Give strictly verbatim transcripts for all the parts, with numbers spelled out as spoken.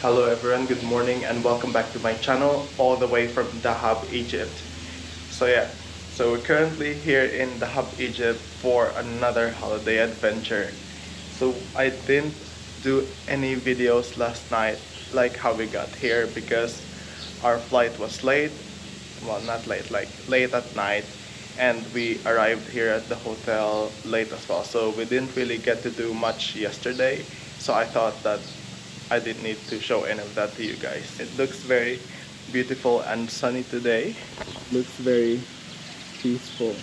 Hello everyone, good morning and welcome back to my channel, all the way from Dahab, Egypt. So yeah, so we're currently here in Dahab, Egypt for another holiday adventure. So I didn't do any videos last night, like how we got here, because our flight was late. Well, not late, like late at night, and we arrived here at the hotel late as well, so we didn't really get to do much yesterday. So I thought that I didn't need to show any of that to you guys. It looks very beautiful and sunny today. It looks very peaceful.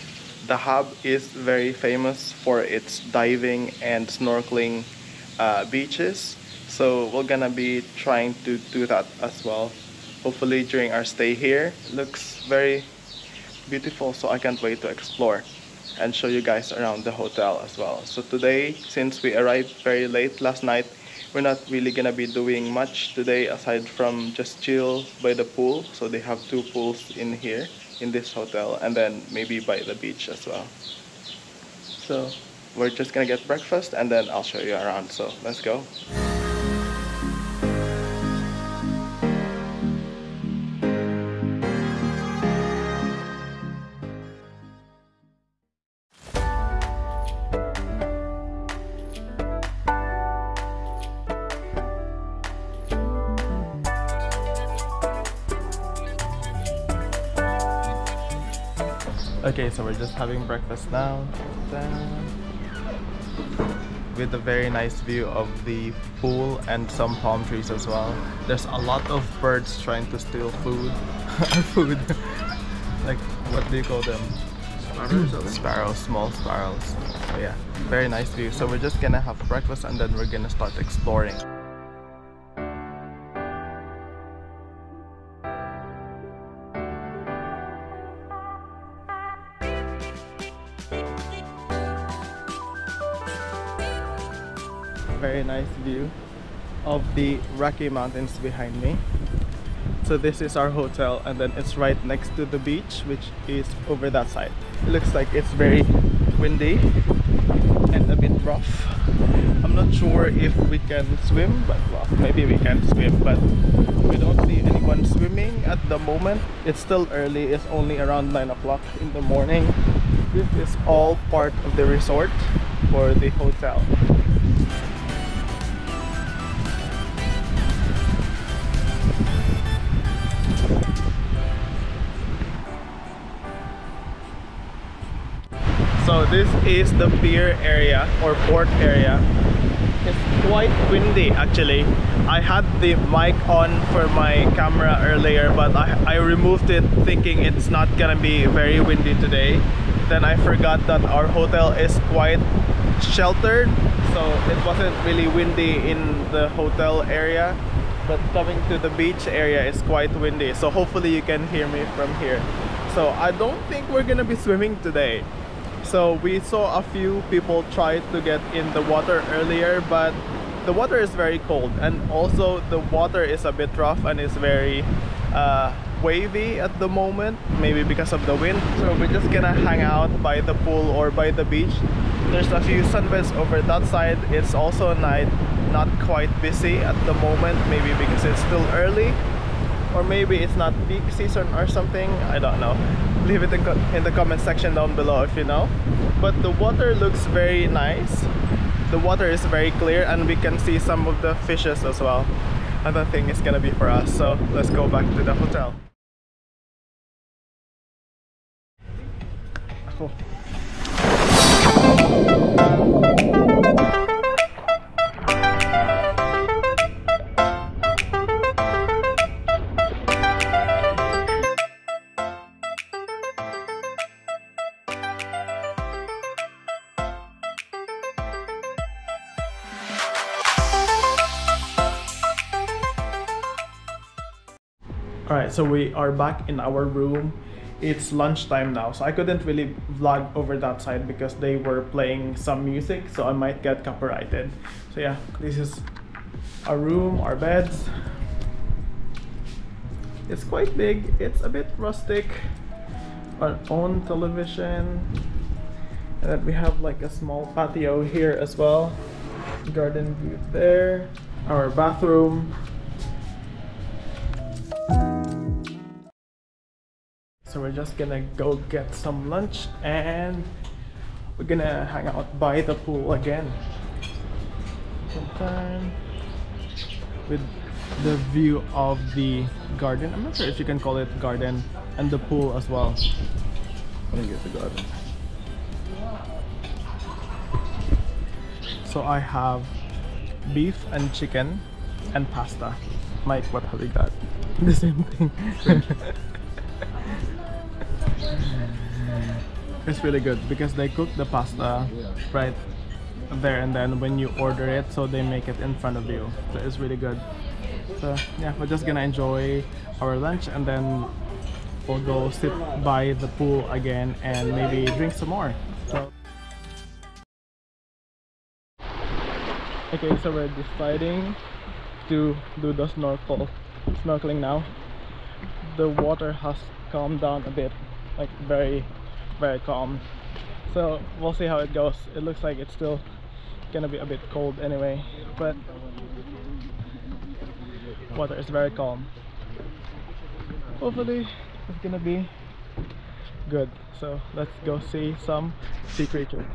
Dahab is very famous for its diving and snorkeling uh, beaches, so we're gonna be trying to do that as well, hopefully during our stay here. It looks very beautiful, so I can't wait to explore and show you guys around the hotel as well. So today, since we arrived very late last night, we're not really gonna be doing much today aside from just chill by the pool. So they have two pools in here in this hotel, and then maybe by the beach as well. So we're just gonna get breakfast and then I'll show you around, so let's go. Okay, so we're just having breakfast now with a very nice view of the pool and some palm trees as well. There's a lot of birds trying to steal food, our food. Like, what do you call them? Sparrows? Sparrows, small sparrows. So yeah, very nice view. So we're just gonna have breakfast and then we're gonna start exploring. Very nice view of the Rocky Mountains behind me. So this is our hotel, and then it's right next to the beach, which is over that side. It looks like it's very windy and a bit rough. I'm not sure if we can swim, but well, maybe we can swim, but we don't see anyone swimming at the moment. It's still early, it's only around nine o'clock in the morning. This is all part of the resort for the hotel. So this is the pier area or port area. It's quite windy actually. I had the mic on for my camera earlier, but I, I removed it thinking it's not gonna be very windy today. Then I forgot that our hotel is quite sheltered, so it wasn't really windy in the hotel area. But coming to the beach area is quite windy, so hopefully you can hear me from here. So I don't think we're gonna be swimming today. So we saw a few people try to get in the water earlier, but the water is very cold, and also the water is a bit rough and is very uh, wavy at the moment, maybe because of the wind. So we're just gonna hang out by the pool or by the beach. There's a few sunbeds over that side. It's also night, not quite busy at the moment, maybe because it's still early, or maybe it's not peak season or something, I don't know. Leave it in, co in the comment section down below if you know. But the water looks very nice. The water is very clear and we can see some of the fishes as well. I don't think it's gonna be for us, so let's go back to the hotel. Oh. Alright, so we are back in our room. It's lunchtime now, so I couldn't really vlog over that side because they were playing some music, so I might get copyrighted. So yeah, this is our room, our beds. It's quite big, it's a bit rustic. Our own television. And then we have like a small patio here as well. Garden view there. Our bathroom. So we're just gonna go get some lunch and we're gonna hang out by the pool again sometime with the view of the garden. I'm not sure if you can call it garden, and the pool as well. I think it's the garden. So I have beef and chicken and pasta. Mike, what have you got? The same thing. It's really good because they cook the pasta right there and then when you order it, so they make it in front of you. So it's really good. So yeah, we're just gonna enjoy our lunch and then we'll go sit by the pool again and maybe drink some more. So okay, so we're deciding to do the snorkel snorkeling now. The water has calmed down a bit, like very very calm, so we'll see how it goes. It looks like it's still gonna be a bit cold anyway, but water is very calm. Hopefully it's gonna be good. So let's go see some sea creatures.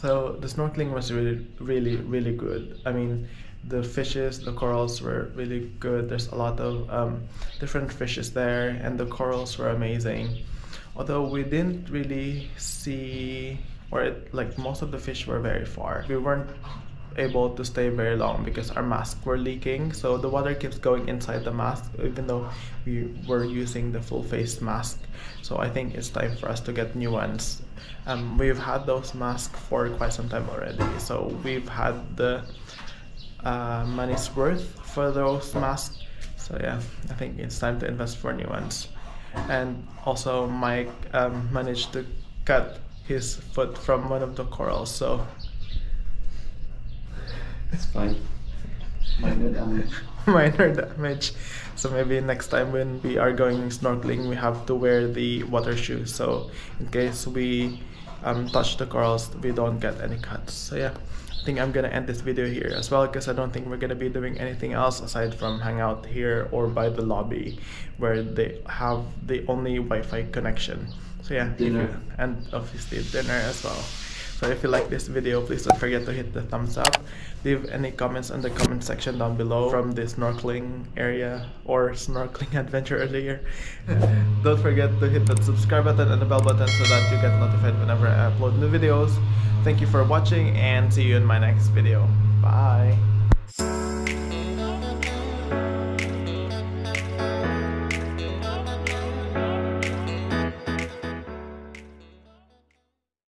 So the snorkeling was really, really, really good. I mean, the fishes, the corals were really good. There's a lot of um, different fishes there, and the corals were amazing. Although we didn't really see, or it, like most of the fish were very far. We weren't able to stay very long because our masks were leaking. So the water keeps going inside the mask, even though we were using the full face mask. So I think it's time for us to get new ones. Um, we've had those masks for quite some time already. So we've had the uh, money's worth for those masks. So yeah, I think it's time to invest for new ones. And also Mike um, managed to cut his foot from one of the corals. So it's fine. Minor damage. Minor damage. So maybe next time when we are going snorkeling, we have to wear the water shoes. So in case we um, touch the corals, we don't get any cuts. So yeah, I think I'm gonna end this video here as well, because I don't think we're gonna be doing anything else aside from hang out here or by the lobby where they have the only Wi-Fi connection. So yeah, dinner. And obviously dinner as well. So if you like this video, please don't forget to hit the thumbs up. Leave any comments in the comment section down below from the snorkeling area or snorkeling adventure earlier. Don't forget to hit that subscribe button and the bell button so that you get notified whenever I upload new videos. Thank you for watching and see you in my next video. Bye!